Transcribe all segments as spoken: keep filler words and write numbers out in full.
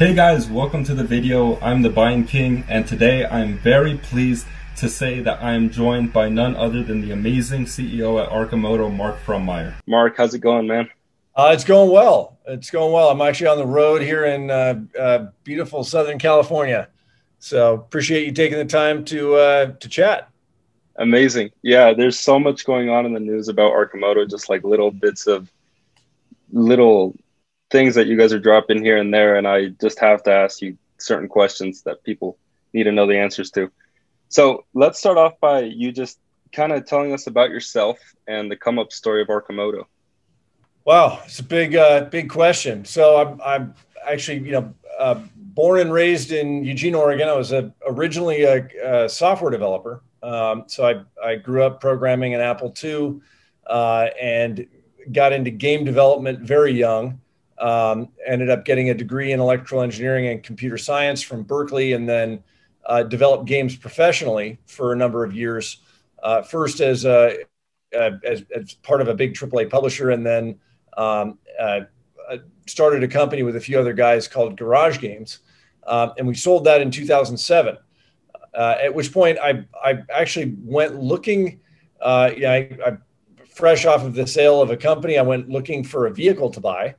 Hey guys, welcome to the video. I'm the Buying King, and today I'm very pleased to say that I am joined by none other than the amazing C E O at Arcimoto, Mark Frohnmayer. Mark, how's it going, man? Uh, it's going well. It's going well. I'm actually on the road here in uh, uh, beautiful Southern California. So appreciate you taking the time to uh, to chat. Amazing. Yeah, there's so much going on in the news about Arcimoto, just like little bits of little things that you guys are dropping here and there, and I just have to ask you certain questions that people need to know the answers to. So let's start off by you just kind of telling us about yourself and the come-up story of Arcimoto. Wow, it's a big, uh, big question. So I'm, I'm actually, you know, uh, born and raised in Eugene, Oregon. I was a, originally a, a software developer. Um, so I, I grew up programming in Apple two uh, and got into game development very young. Um, ended up getting a degree in electrical engineering and computer science from Berkeley, and then uh, developed games professionally for a number of years. Uh, first as, a, uh, as as part of a big triple A publisher, and then um, uh, started a company with a few other guys called Garage Games, uh, and we sold that in two thousand seven. Uh, at which point, I I actually went looking. Uh, yeah, I, I fresh off of the sale of a company, I went looking for a vehicle to buy.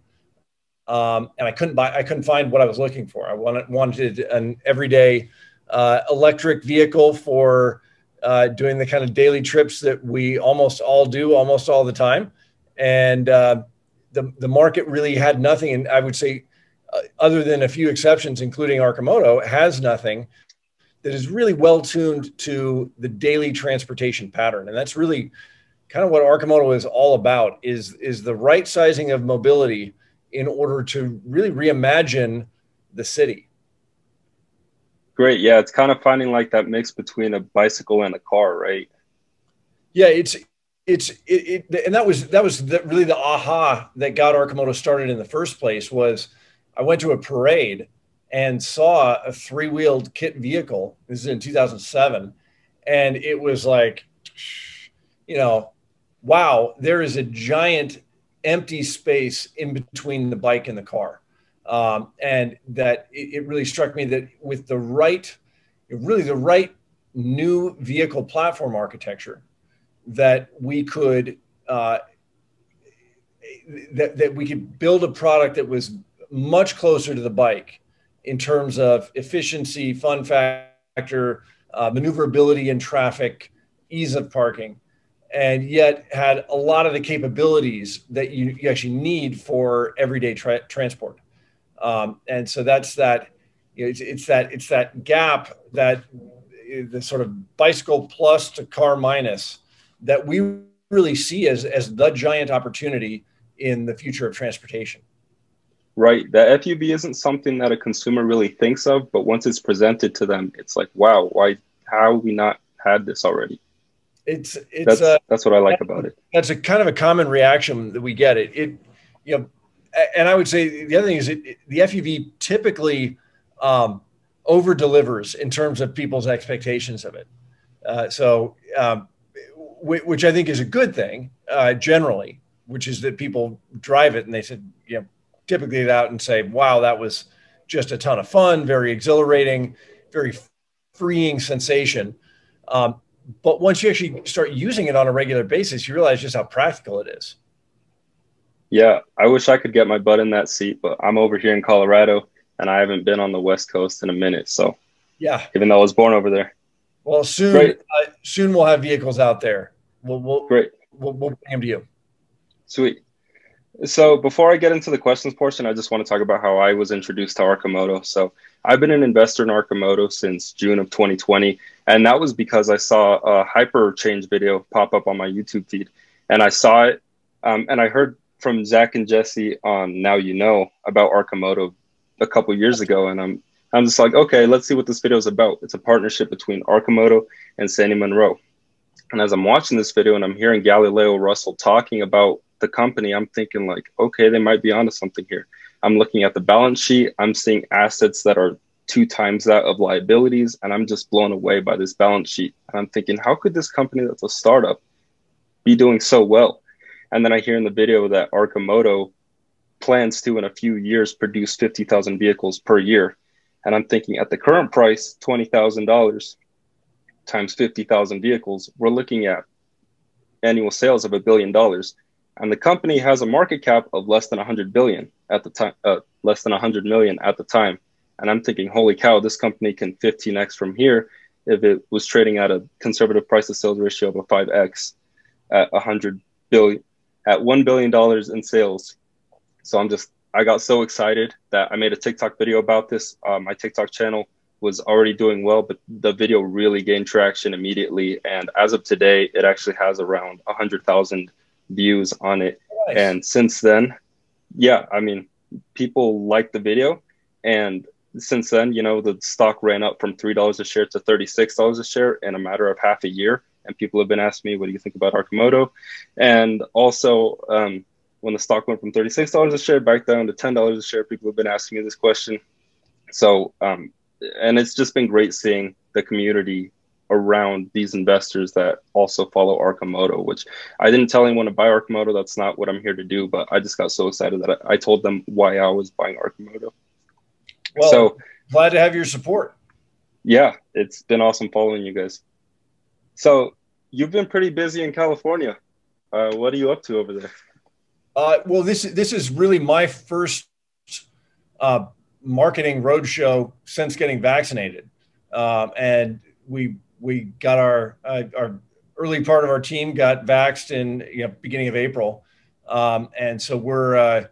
Um, and I couldn't buy, I couldn't find what I was looking for. I wanted, wanted an everyday uh, electric vehicle for uh, doing the kind of daily trips that we almost all do almost all the time. And uh, the, the market really had nothing. And I would say, uh, other than a few exceptions, including Arcimoto, has nothing that is really well tuned to the daily transportation pattern. And that's really kind of what Arcimoto is all about, is, is the right sizing of mobility in order to really reimagine the city. Great. Yeah. It's kind of finding like that mix between a bicycle and a car, right? Yeah. It's, it's, it, it and that was, that was the, really the aha that got Arcimoto started in the first place. Was I went to a parade and saw a three wheeled kit vehicle. This is in two thousand seven. And it was like, you know, wow, there is a giant empty space in between the bike and the car. Um, and that it, it really struck me that with the right, really the right new vehicle platform architecture, that we could, uh, that, that we could build a product that was much closer to the bike in terms of efficiency, fun factor, uh, maneuverability in traffic, ease of parking, and yet had a lot of the capabilities that you, you actually need for everyday tra transport. Um, and so that's that, you know, it's, it's that, it's that gap, that the sort of bicycle plus to car minus, that we really see as, as the giant opportunity in the future of transportation. Right. The F U V isn't something that a consumer really thinks of, but once it's presented to them, it's like, wow, why, how have we not had this already? It's, it's, that's, uh, that's what I like about it. That's a kind of a common reaction that we get. It, it, you know, and I would say the other thing is it, it, the F U V typically um, over delivers in terms of people's expectations of it. Uh, so, um, which I think is a good thing uh, generally, which is that people drive it and they said, you know, typically it out and say, wow, that was just a ton of fun, very exhilarating, very freeing sensation. Um, But once you actually start using it on a regular basis, you realize just how practical it is. Yeah, I wish I could get my butt in that seat, but I'm over here in Colorado, and I haven't been on the West Coast in a minute. So, yeah, even though I was born over there. Well, soon, uh, soon we'll have vehicles out there. We'll, we'll great. We'll, we'll bring them to you. Sweet. So before I get into the questions portion, I just want to talk about how I was introduced to Arcimoto. So I've been an investor in Arcimoto since June of twenty twenty. And that was because I saw a hyper change video pop up on my YouTube feed. And I saw it. Um, and I heard from Zach and Jesse on Now You Know about Arcimoto a couple years ago. And I'm, I'm just like, okay, let's see what this video is about. It's a partnership between Arcimoto and Sandy Monroe. And as I'm watching this video and I'm hearing Galileo Russell talking about the company, I'm thinking like, okay, they might be onto something here. I'm looking at the balance sheet. I'm seeing assets that are two times that of liabilities. And I'm just blown away by this balance sheet. And I'm thinking, how could this company that's a startup be doing so well? And then I hear in the video that Arcimoto plans to in a few years produce fifty thousand vehicles per year. And I'm thinking at the current price, twenty thousand dollars times fifty thousand vehicles, we're looking at annual sales of a billion dollars. And the company has a market cap of less than one hundred billion at the time, uh, less than one hundred million at the time. And I'm thinking, holy cow, this company can fifteen X from here if it was trading at a conservative price to sales ratio of a five X at one hundred billion, at one billion dollars in sales. So I'm just, I got so excited that I made a TikTok video about this. Uh, my TikTok channel was already doing well, but the video really gained traction immediately. And as of today, it actually has around one hundred thousand views on it. Nice. And since then, yeah, I mean, people liked the video. And since then, you know, the stock ran up from three dollars a share to thirty-six dollars a share in a matter of half a year. And people have been asking me, what do you think about Arcimoto? And also, um, when the stock went from thirty-six dollars a share back down to ten dollars a share, people have been asking me this question. So, um, and it's just been great seeing the community around these investors that also follow Arcimoto, which I didn't tell anyone to buy Arcimoto. That's not what I'm here to do, but I just got so excited that I, I told them why I was buying Arcimoto. Well, so glad to have your support. Yeah, it's been awesome following you guys. So you've been pretty busy in California. Uh, what are you up to over there? Uh, well, this, this is really my first uh, marketing roadshow since getting vaccinated. Um, and we, we got our, uh, our early part of our team got vaxxed in you know, beginning of April. Um, and so we're, uh,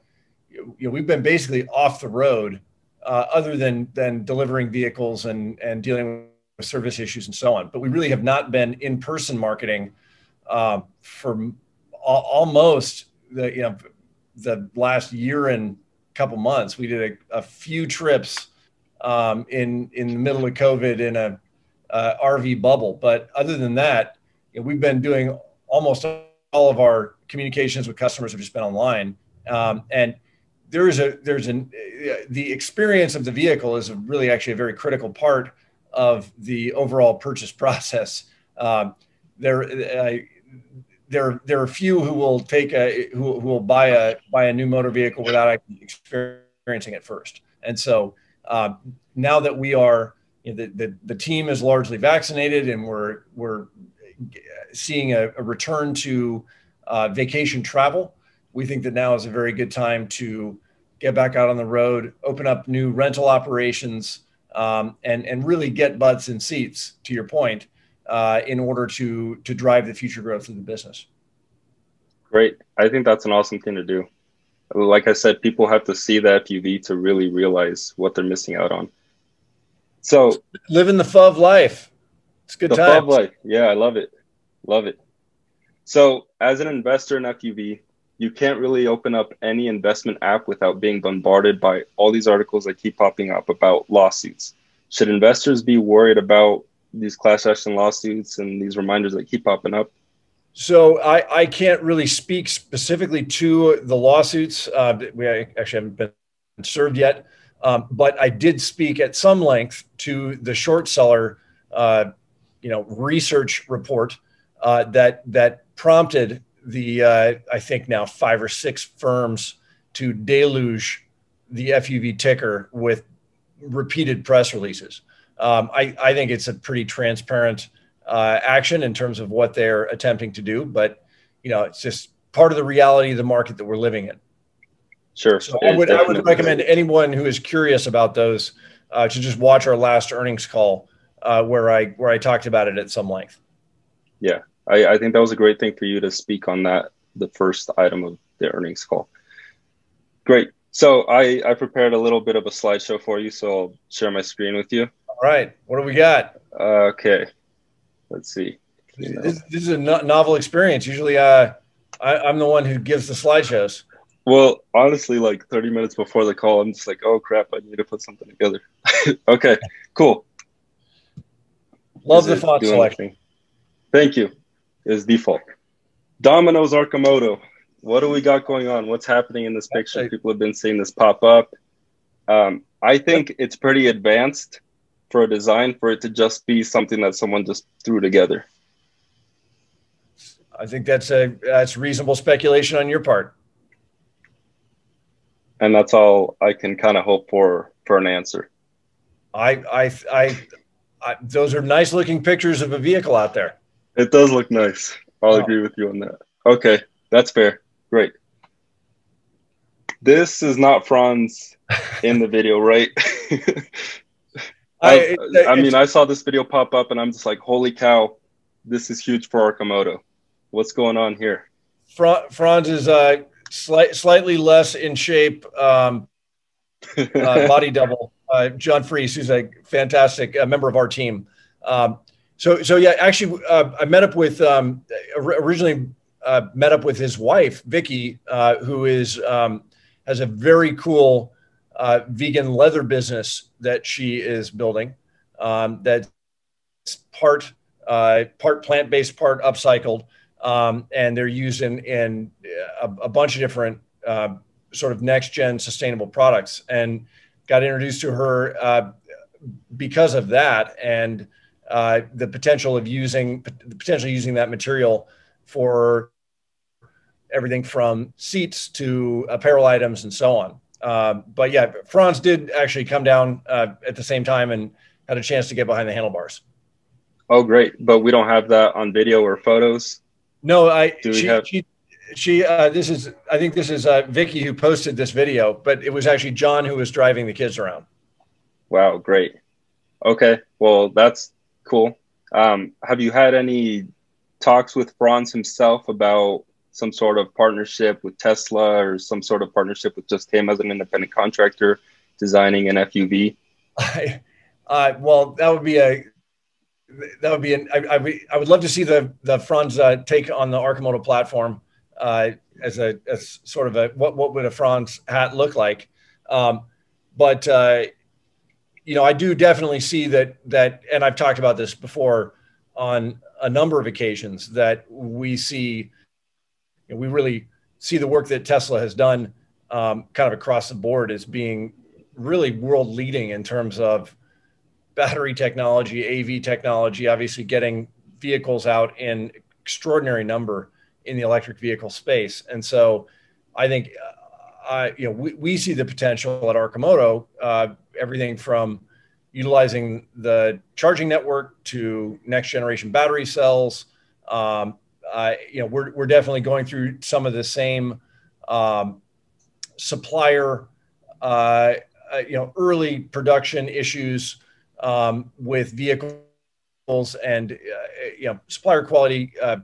you know, we've been basically off the road uh, other than, than delivering vehicles and, and dealing with service issues and so on. But we really have not been in-person marketing uh, for almost the, you know, the last year and couple months. We did a, a few trips um, in, in the middle of COVID in a uh, R V bubble. But other than that, you know, we've been doing almost all of our communications with customers have just been online. Um, and there is a, there's an, uh, the experience of the vehicle is a really actually a very critical part of the overall purchase process. Um, there, uh, There, there are few who will take a who, who will buy a buy a new motor vehicle without experiencing it first. And so uh, now that we are, you know, the, the the team is largely vaccinated, and we're we're seeing a, a return to uh, vacation travel. We think that now is a very good time to get back out on the road, open up new rental operations, um, and and really get butts in seats. To your point. Uh, in order to to drive the future growth of the business. Great. I think that's an awesome thing to do. Like I said, people have to see the F U V to really realize what they're missing out on. So living the F U V life. It's good time. The F U V life. Yeah, I love it. Love it. So as an investor in F U V, you can't really open up any investment app without being bombarded by all these articles that keep popping up about lawsuits. Should investors be worried about these class action lawsuits and these reminders that keep popping up? So I, I can't really speak specifically to the lawsuits. Uh, we actually haven't been served yet, um, but I did speak at some length to the short seller, uh, you know, research report uh, that that prompted the uh, I think now five or six firms to deluge the F U V ticker with repeated press releases. Um, I, I think it's a pretty transparent uh, action in terms of what they're attempting to do, but you know, it's just part of the reality of the market that we're living in. Sure. So I would, I would recommend anyone who is curious about those uh, to just watch our last earnings call uh, where I where I talked about it at some length. Yeah, I, I think that was a great thing for you to speak on that, the first item of the earnings call. Great. So I, I prepared a little bit of a slideshow for you, so I'll share my screen with you. All right. What do we got? Uh, okay. Let's see. You know. This, this is a no novel experience. Usually uh, I, I'm the one who gives the slideshows. Well, honestly, like thirty minutes before the call, I'm just like, oh, crap, I need to put something together. Okay, cool. Love the font selection. Thank you. It's default. Domino's Arcimoto. What do we got going on? What's happening in this picture? Okay. People have been seeing this pop up. Um, I think it's pretty advanced for a design, for it to just be something that someone just threw together. I think that's a that's reasonable speculation on your part. and that's all I can kind of hope for for an answer. I, I, I, I those are nice looking pictures of a vehicle out there. It does look nice. I'll oh. agree with you on that. Okay, that's fair. Great. This is not Franz in the video, right? I, I, I mean, I saw this video pop up, and I'm just like, holy cow, this is huge for Arcimoto. What's going on here? Franz is uh, slight, slightly less in shape um, uh, body double. Uh, John Freese, who's a fantastic uh, member of our team. Um, so, so yeah, actually, uh, I met up with, um, originally uh, met up with his wife, Vicky, uh, who is um, has a very cool uh, vegan leather business that she is building um, that's part, uh, part plant-based, part upcycled. Um, and they're used in, in a, a bunch of different uh, sort of next-gen sustainable products. And got introduced to her uh, because of that, and uh, the potential of using potentially using that material for everything from seats to apparel items and so on. Uh, but yeah, Franz did actually come down uh, at the same time and had a chance to get behind the handlebars. Oh, great! But we don't have that on video or photos. No, I. Do we she, have? She, She, uh, this is, I think this is uh, Vicky who posted this video, but it was actually John who was driving the kids around. Wow, great. Okay, well, that's cool. Um, have you had any talks with Franz himself about some sort of partnership with Tesla or some sort of partnership with just him as an independent contractor designing an F U V? I, uh, well, that would be a... That would be an... I, I, I would love to see the, the Franz uh, take on the Arcimoto platform. Uh, as a as sort of a what what would a Franz hat look like, um, but uh, you know, I do definitely see that that, and I've talked about this before on a number of occasions, that we see, you know, we really see the work that Tesla has done um, kind of across the board as being really world leading in terms of battery technology, A V technology, obviously getting vehicles out in extraordinary number in the electric vehicle space. And so I think, uh, I, you know, we, we see the potential at Arcimoto, uh, everything from utilizing the charging network to next generation battery cells. Um, uh, you know, we're, we're definitely going through some of the same um, supplier, uh, uh, you know, early production issues um, with vehicles and, uh, you know, supplier quality uh,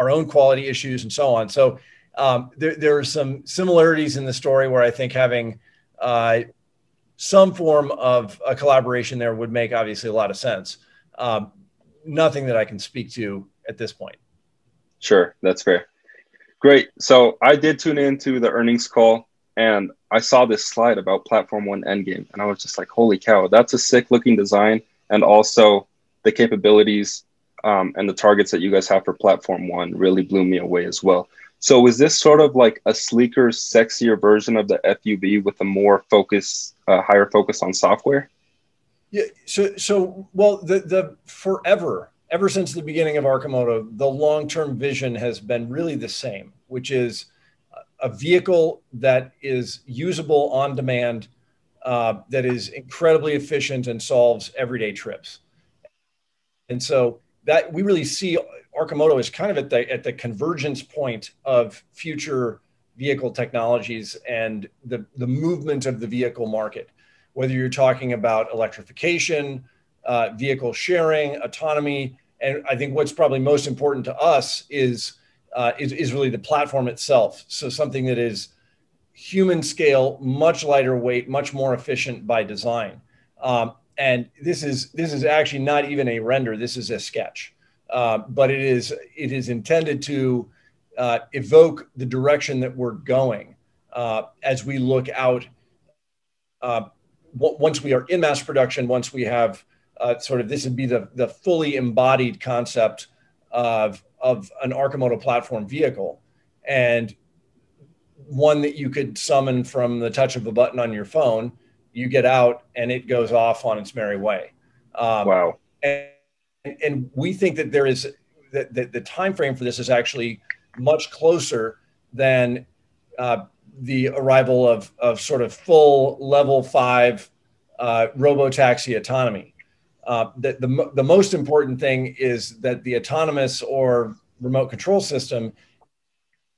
our own quality issues and so on. So um, there, there are some similarities in the story where I think having uh, some form of a collaboration there would make obviously a lot of sense. Um, nothing that I can speak to at this point. Sure, that's fair. Great. So I did tune into the earnings call and I saw this slide about Platform One Endgame and I was just like, holy cow, that's a sick looking design, and also the capabilities Um, and the targets that you guys have for Platform One really blew me away as well. So was this sort of like a sleeker, sexier version of the F U V with a more focus, uh, higher focus on software? Yeah. So, so well, the, the forever, ever since the beginning of Arcimoto, the long-term vision has been really the same, which is a vehicle that is usable on demand, uh, that is incredibly efficient and solves everyday trips. And so that we really see Arcimoto is kind of at the at the convergence point of future vehicle technologies and the, the movement of the vehicle market, whether you're talking about electrification, uh, vehicle sharing, autonomy. And I think what's probably most important to us is, uh, is, is really the platform itself. So something that is human scale, much lighter weight, much more efficient by design. Um, And this is this is actually not even a render. This is a sketch, uh, but it is it is intended to uh, evoke the direction that we're going uh, as we look out. Uh, once we are in mass production, once we have uh, sort of this would be the the fully embodied concept of of an Arcimoto platform vehicle, and one that you could summon from the touch of a button on your phone. You get out and it goes off on its merry way. Um, wow. And, and we think that there is, that the, the time frame for this is actually much closer than uh, the arrival of, of sort of full level five uh, robotaxi autonomy. Uh, the, the, the most important thing is that the autonomous or remote control system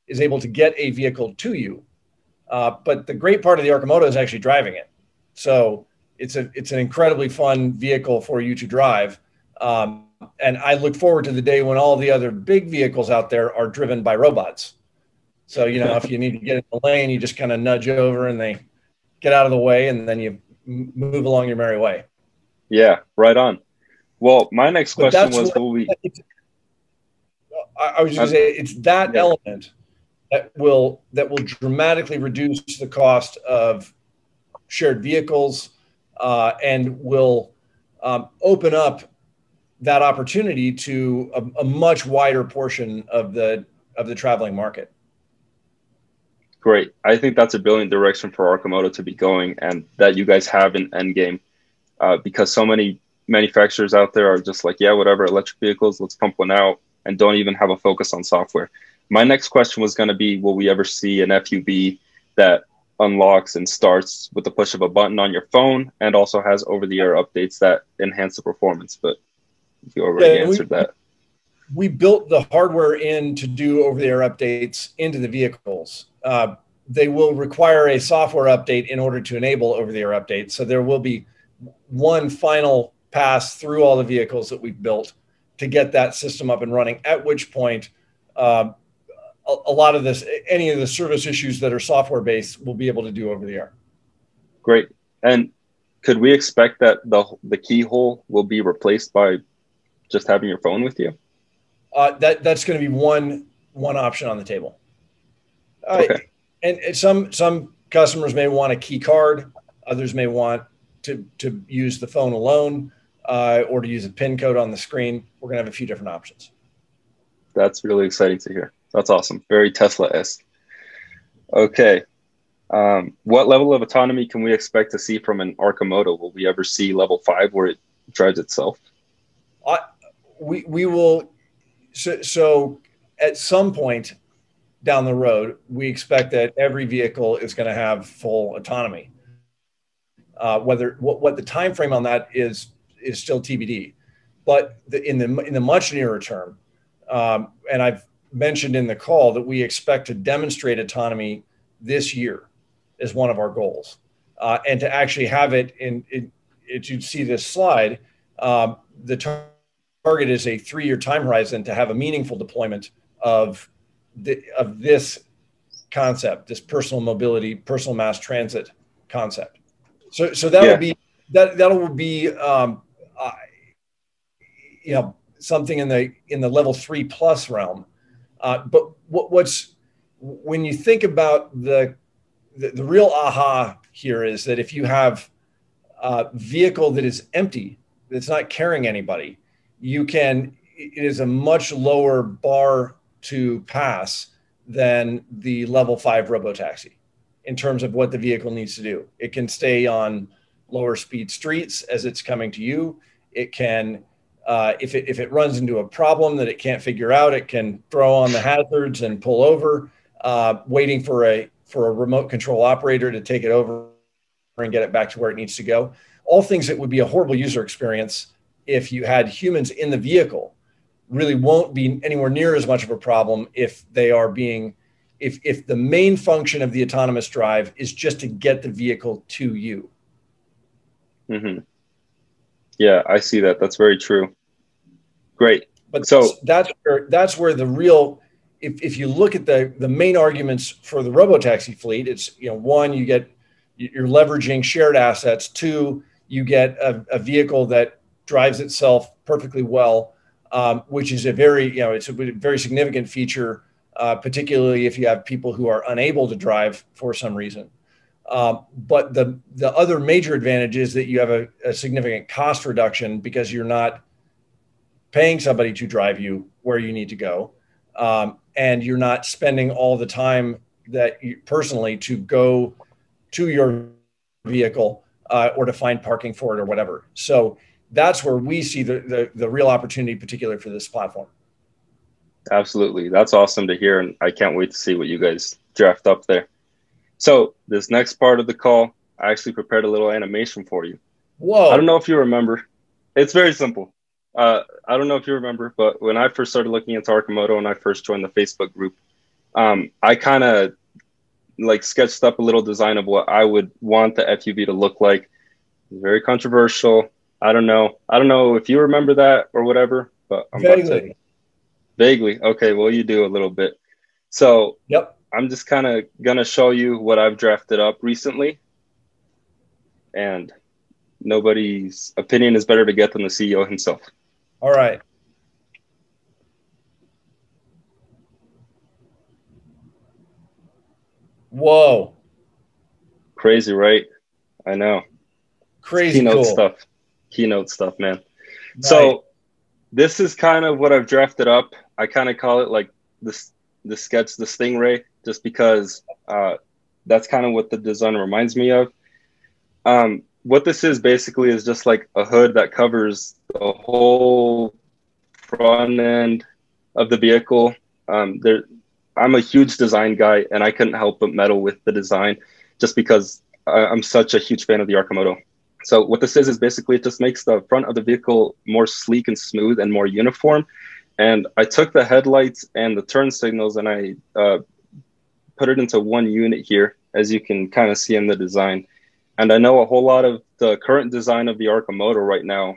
is able to get a vehicle to you. Uh, but the great part of the Arcimoto is actually driving it. So it's, a, it's an incredibly fun vehicle for you to drive. Um, and I look forward to the day when all the other big vehicles out there are driven by robots. So, you know, if you need to get in the lane, you just kind of nudge over and they get out of the way and then you move along your merry way. Yeah, right on. Well, my next but question was, will we... I was just going to say, it's that yeah. element that will, that will dramatically reduce the cost of shared vehicles uh, and will um, open up that opportunity to a, a much wider portion of the, of the traveling market. Great. I think that's a brilliant direction for Arcimoto to be going, and that you guys have an end game, uh, because so many manufacturers out there are just like, yeah, whatever, electric vehicles, let's pump one out, and don't even have a focus on software. My next question was going to be, will we ever see an F U V that unlocks and starts with the push of a button on your phone and also has over-the-air updates that enhance the performance? But you already yeah, answered we, that. We built the hardware in to do over-the-air updates into the vehicles. Uh, they will require a software update in order to enable over-the-air updates. So there will be one final pass through all the vehicles that we've built to get that system up and running, at which point uh, a, a lot of this, any of the service issues that are software-based will be able to do over-the-air. Great. And could we expect that the, the keyhole will be replaced by just having your phone with you? Uh, that, that's going to be one, one option on the table. Uh, okay. And, and some some customers may want a key card. Others may want to, to use the phone alone uh, or to use a PIN code on the screen. We're going to have a few different options. That's really exciting to hear. That's awesome. Very Tesla-esque. Okay. Um, what level of autonomy can we expect to see from an Arcimoto? Will we ever see level five where it drives itself? Uh, we, we will. So, so at some point down the road, we expect that every vehicle is going to have full autonomy. Uh, whether what, what the time frame on that is is still T B D, but the, in the in the much nearer term, um, and I've mentioned in the call that we expect to demonstrate autonomy this year as one of our goals, uh, and to actually have it in. It, it you see this slide, uh, the target is a three-year time horizon to have a meaningful deployment of. The, of this concept, this personal mobility, personal mass transit concept. So, so that yeah. would be that. That will be, um, uh, you know, something in the in the level three plus realm. Uh, but what, what's when you think about the, the the real aha here is that if you have a vehicle that is empty, that's not carrying anybody, you can. It is a much lower bar to pass than the level five robotaxi in terms of what the vehicle needs to do. It can stay on lower speed streets as it's coming to you. It can, uh, if, it, if it runs into a problem that it can't figure out, it can throw on the hazards and pull over, uh, waiting for a, for a remote control operator to take it over and get it back to where it needs to go. All things that would be a horrible user experience if you had humans in the vehicle really won't be anywhere near as much of a problem if they are being, if, if the main function of the autonomous drive is just to get the vehicle to you. Mm-hmm. Yeah, I see that. That's very true. Great. But so that's, that's where, that's where the real, if, if you look at the, the main arguments for the robotaxi fleet, it's, you know, one, you get, you're leveraging shared assets. Two, you get a, a vehicle that drives itself perfectly well. Um, which is a very, you know, it's a very significant feature, uh, particularly if you have people who are unable to drive for some reason. Uh, but the, the other major advantage is that you have a, a significant cost reduction because you're not paying somebody to drive you where you need to go. Um, and you're not spending all the time that you personally to go to your vehicle uh, or to find parking for it or whatever. So that's where we see the, the, the real opportunity, particularly for this platform. Absolutely. That's awesome to hear. And I can't wait to see what you guys draft up there. So this next part of the call, I actually prepared a little animation for you. Whoa. I don't know if you remember. It's very simple. Uh, I don't know if you remember, but when I first started looking into Arcimoto and I first joined the Facebook group, um, I kind of like sketched up a little design of what I would want the F U V to look like. Very controversial. I don't know. I don't know if you remember that or whatever, but I'm Vaguely. About to... Vaguely. Okay, well, you do a little bit. So yep. I'm just kind of going to show you what I've drafted up recently. And nobody's opinion is better to get than the C E O himself. All right. Whoa. Crazy, right? I know. Crazy Keynote cool. stuff. Keynote stuff, man. Nice. So this is kind of what I've drafted up. I kind of call it like this, the sketch, the stingray, just because uh, that's kind of what the design reminds me of. Um, what this is basically is just like a hood that covers the whole front end of the vehicle. Um, there, I'm a huge design guy, and I couldn't help but meddle with the design just because I, I'm such a huge fan of the Arcimoto. So what this is is basically it just makes the front of the vehicle more sleek and smooth and more uniform. And I took the headlights and the turn signals and I uh, put it into one unit here, as you can kind of see in the design. And I know a whole lot of the current design of the Arcimoto right now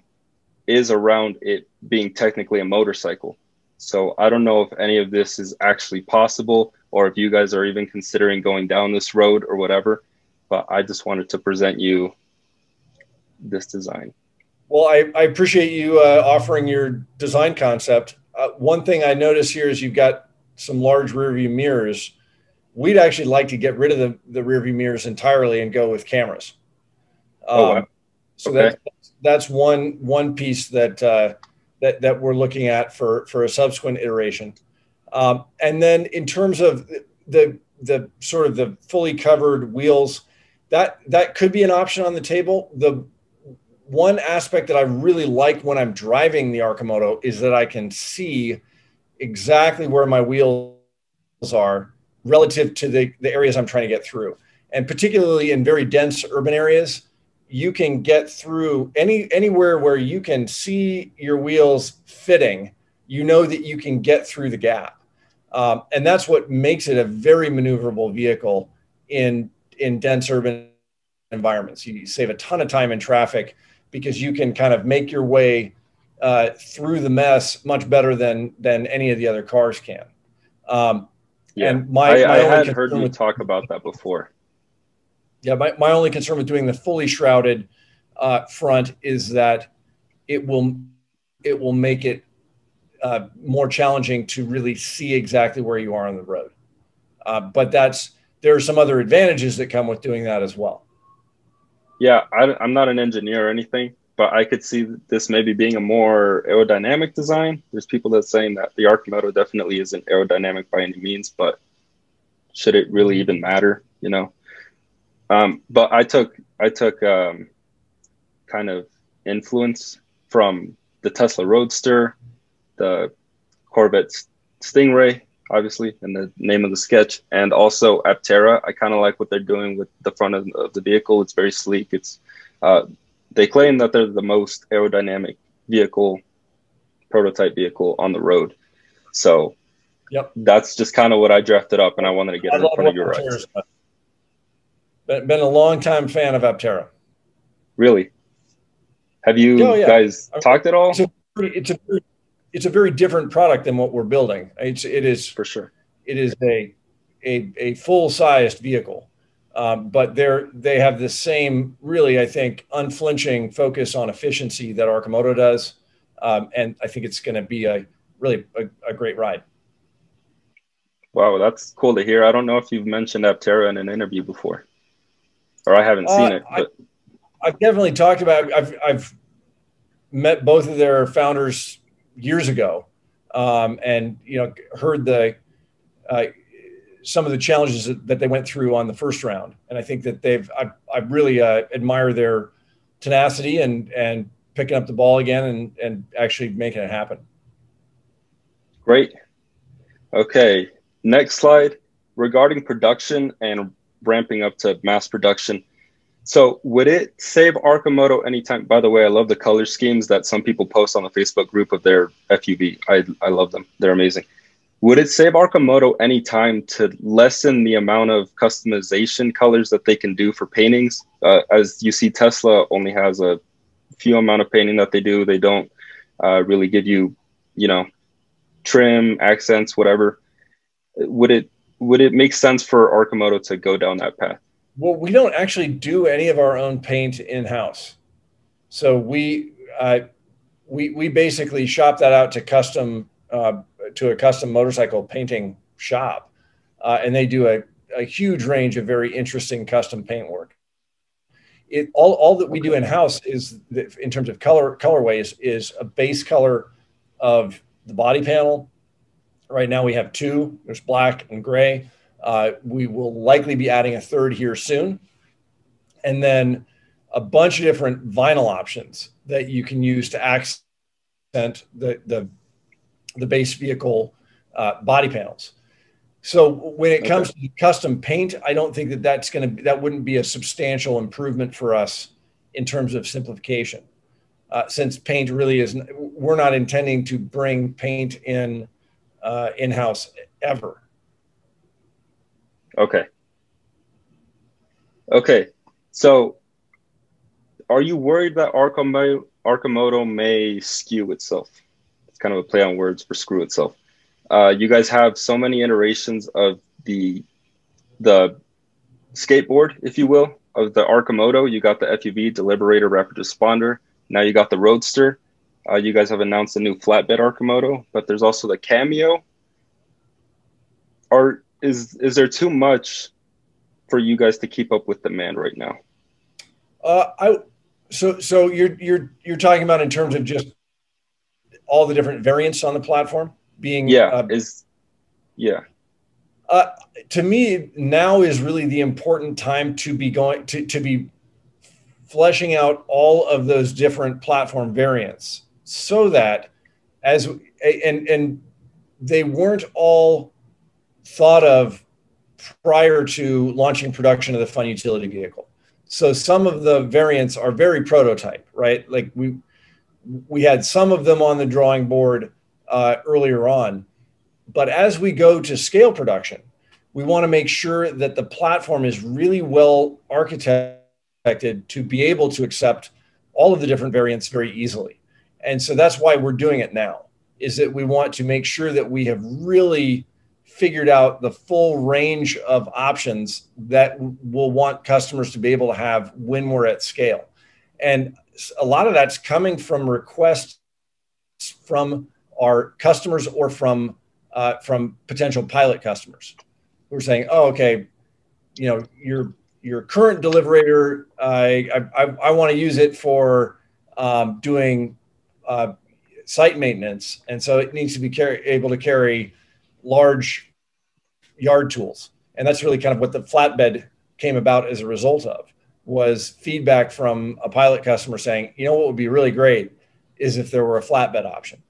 is around it being technically a motorcycle. So I don't know if any of this is actually possible or if you guys are even considering going down this road or whatever, but I just wanted to present you this design. Well, I, I appreciate you uh, offering your design concept. Uh, one thing I notice here is you've got some large rear view mirrors. We'd actually like to get rid of the, the rear view mirrors entirely and go with cameras. Um, oh, wow. So okay. that's, that's one one piece that, uh, that that we're looking at for, for a subsequent iteration. Um, and then in terms of the, the sort of the fully covered wheels, that, that could be an option on the table. The one aspect that I really like when I'm driving the Arcimoto is that I can see exactly where my wheels are relative to the, the areas I'm trying to get through. And particularly in very dense urban areas, you can get through any anywhere where you can see your wheels fitting, you know that you can get through the gap. Um, and that's what makes it a very maneuverable vehicle in, in dense urban environments. You save a ton of time in traffic, because you can kind of make your way uh, through the mess much better than than any of the other cars can. Um, yeah, and my, I, my I had heard you talk about that before. Yeah, my, my only concern with doing the fully shrouded uh, front is that it will it will make it uh, more challenging to really see exactly where you are on the road. Uh, but that's there are some other advantages that come with doing that as well. Yeah, I, I'm not an engineer or anything, but I could see this maybe being a more aerodynamic design. There's people that's saying that the Arcimoto definitely isn't aerodynamic by any means, but should it really even matter, you know? Um, but I took, I took um, kind of influence from the Tesla Roadster, the Corvette Stingray, obviously, in the name of the sketch, and also Aptera. I kind of like what they're doing with the front of, of the vehicle. It's very sleek. It's uh, they claim that they're the most aerodynamic vehicle, prototype vehicle on the road. So yep. That's just kind of what I drafted up, and I wanted to get I it in front of your eyes. Been a long-time fan of Aptera. Really? Have you oh, yeah. guys I mean, talked at all? It's a, it's a It's a very different product than what we're building. It's, it is for sure. It is a a, a full-sized vehicle, um, but they're they have the same really I think unflinching focus on efficiency that Arcimoto does, um, and I think it's going to be a really a, a great ride. Wow, that's cool to hear. I don't know if you've mentioned Aptera in an interview before, or I haven't uh, seen it. But. I, I've definitely talked about. I've I've met both of their founders years ago, um, and you know, heard the uh, some of the challenges that, that they went through on the first round, and I think that they've I, I really uh, admire their tenacity and and picking up the ball again and and actually making it happen. Great. Okay, next slide. Regarding production and ramping up to mass production. So would it save Arcimoto any time? By the way, I love the color schemes that some people post on the Facebook group of their F U V. I, I love them. They're amazing. Would it save Arcimoto any time to lessen the amount of customization colors that they can do for paintings? Uh, as you see, Tesla only has a few amount of painting that they do. They don't uh, really give you, you know, trim, accents, whatever. Would it would it make sense for Arcimoto to go down that path? Well, we don't actually do any of our own paint in-house. So we, uh, we, we basically shop that out to custom uh, to a custom motorcycle painting shop. Uh, and they do a, a huge range of very interesting custom paint work. It, all, all that we do in-house is, in terms of color colorways, is a base color of the body panel. Right now we have two, there's black and gray. Uh, we will likely be adding a third here soon. And then a bunch of different vinyl options that you can use to accent the, the the base vehicle uh, body panels. So when it comes okay. to custom paint, I don't think that that's going to that wouldn't be a substantial improvement for us in terms of simplification, uh, since paint really is we're not intending to bring paint in uh, in-house ever. Okay. Okay. So are you worried that Arcimoto may skew itself? It's kind of a play on words for screw itself. Uh, you guys have so many iterations of the the skateboard, if you will, of the Arcimoto. You got the F U V, Deliberator, Rapid Responder. Now you got the Roadster. Uh, you guys have announced a new flatbed Arcimoto, but there's also the Cameo. Are Is is there too much for you guys to keep up with demand right now? Uh, I so so you're you're you're talking about in terms of just all the different variants on the platform being yeah uh, is yeah. Uh, to me, now is really the important time to be going to to be fleshing out all of those different platform variants, so that as and and they weren't all thought of prior to launching production of the fun utility vehicle. So some of the variants are very prototype, right? Like we we had some of them on the drawing board uh, earlier on, but as we go to scale production, we want to make sure that the platform is really well architected to be able to accept all of the different variants very easily. And so that's why we're doing it now, is that we want to make sure that we have really figured out the full range of options that we'll want customers to be able to have when we're at scale. And a lot of that's coming from requests from our customers or from uh, from potential pilot customers who are saying, oh, okay, you know, your your current Deliberator, I, I, I want to use it for um, doing uh, site maintenance. And so it needs to be carry, able to carry large yard tools. And that's really kind of what the flatbed came about as a result of, was feedback from a pilot customer saying, you know, what would be really great is if there were a flatbed option.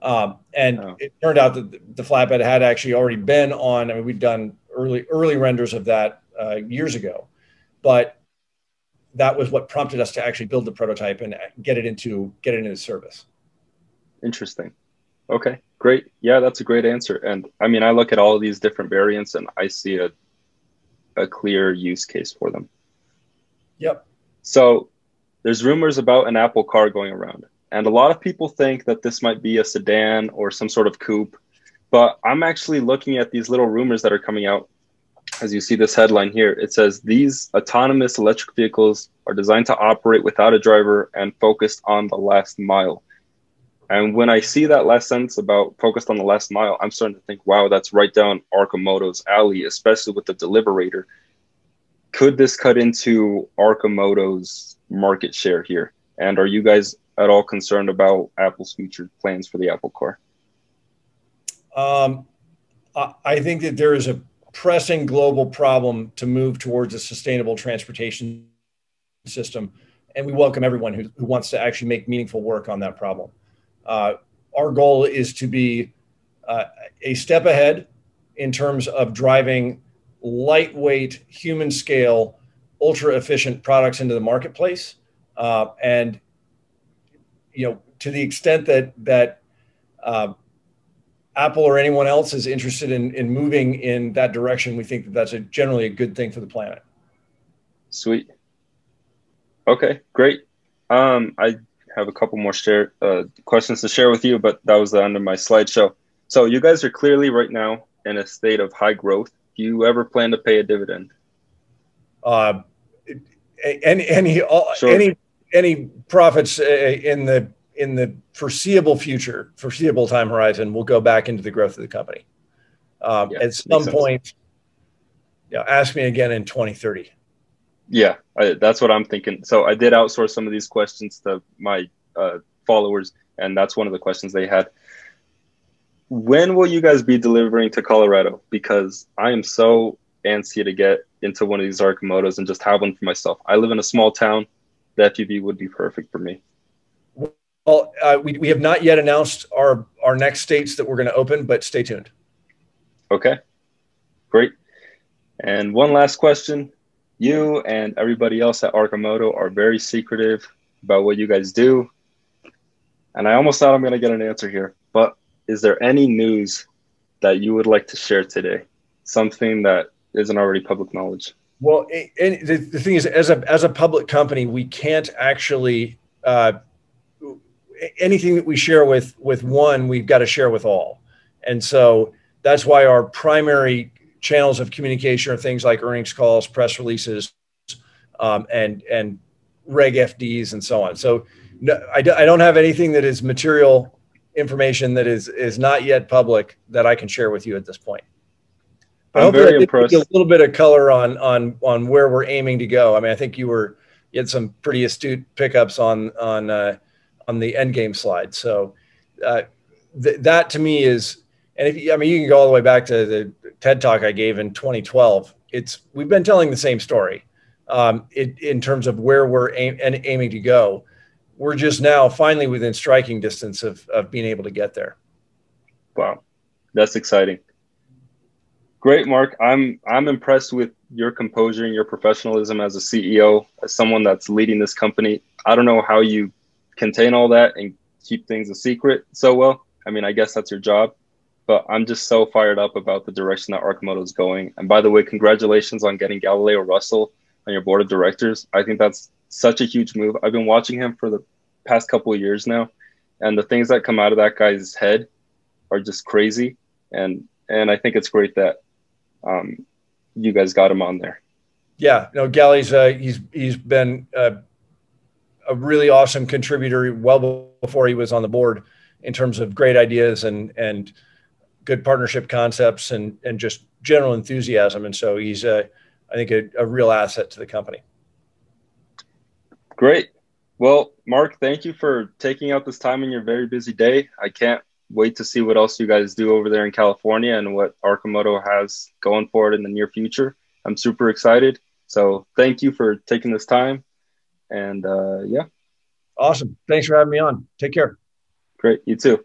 Um, and oh. it turned out that the flatbed had actually already been on, I mean, we'd done early, early renders of that uh, years ago, but that was what prompted us to actually build the prototype and get it into, get it into service. Interesting. Okay, great. Yeah, that's a great answer. And I mean, I look at all of these different variants and I see a, a clear use case for them. Yep. So there's rumors about an Apple car going around. And a lot of people think that this might be a sedan or some sort of coupe. But I'm actually looking at these little rumors that are coming out. As you see this headline here, it says, these autonomous electric vehicles are designed to operate without a driver and focused on the last mile. And when I see that last sentence about focused on the last mile, I'm starting to think, wow, that's right down Arcimoto's alley, especially with the Deliberator. Could this cut into Arcimoto's market share here? And are you guys at all concerned about Apple's future plans for the Apple car? Um, I think that there is a pressing global problem to move towards a sustainable transportation system. And we welcome everyone who, who wants to actually make meaningful work on that problem. Uh, our goal is to be uh, a step ahead in terms of driving lightweight, human scale, ultra efficient products into the marketplace. Uh, and, you know, to the extent that, that uh, Apple or anyone else is interested in, in moving in that direction, we think that that's a generally a good thing for the planet. Sweet. Okay, great. Um, I have a couple more share, uh, questions to share with you, but that was the end of my slideshow. So you guys are clearly right now in a state of high growth. Do you ever plan to pay a dividend? Uh, any any sure. any any profits in the in the foreseeable future, foreseeable time horizon, will go back into the growth of the company. Um, yeah, at some point, you know, ask me again in twenty thirty. Yeah, I, that's what I'm thinking. So I did outsource some of these questions to my uh, followers, and that's one of the questions they had. When will you guys be delivering to Colorado? Because I am so antsy to get into one of these Arcimotos and just have one for myself. I live in a small town. The F U V would be perfect for me. Well, uh, we, we have not yet announced our, our next states that we're going to open, but stay tuned. Okay, great. And one last question. You and everybody else at Arcimoto are very secretive about what you guys do. And I almost thought I'm going to get an answer here, but is there any news that you would like to share today? Something that isn't already public knowledge? Well, it, it, the, the thing is, as a, as a public company, we can't actually, uh, anything that we share with, with one, we've got to share with all. And so that's why our primary channels of communication are things like earnings calls, press releases, um, and, and reg F Ds and so on. So no, I, d I don't have anything that is material information that is is not yet public that I can share with you at this point. But I'm I hope very that impressed. Give you a little bit of color on on on where we're aiming to go. I mean, I think you were you had some pretty astute pickups on on uh, on the end game slide. So uh, th that to me is, and if you, I mean you can go all the way back to the TED talk I gave in twenty twelve. It's we've been telling the same story um, it, in terms of where we're aim and aiming to go. We're just now finally within striking distance of, of being able to get there. Wow. That's exciting. Great, Mark. I'm, I'm impressed with your composure and your professionalism as a C E O, as someone that's leading this company. I don't know how you contain all that and keep things a secret so well. I mean, I guess that's your job, but I'm just so fired up about the direction that Arcimoto is going. And by the way, congratulations on getting Galileo Russell on your board of directors. I think that's such a huge move. I've been watching him for the past couple of years now, and the things that come out of that guy's head are just crazy. And and I think it's great that um, you guys got him on there. Yeah, no, Gally's uh, he's he's been uh, a really awesome contributor well before he was on the board in terms of great ideas and and good partnership concepts and and just general enthusiasm. And so he's uh, I think a, a real asset to the company. Great. Well, Mark, thank you for taking out this time in your very busy day. I can't wait to see what else you guys do over there in California and what Arcimoto has going for it in the near future. I'm super excited. So thank you for taking this time. And uh, yeah. Awesome. Thanks for having me on. Take care. Great. You too.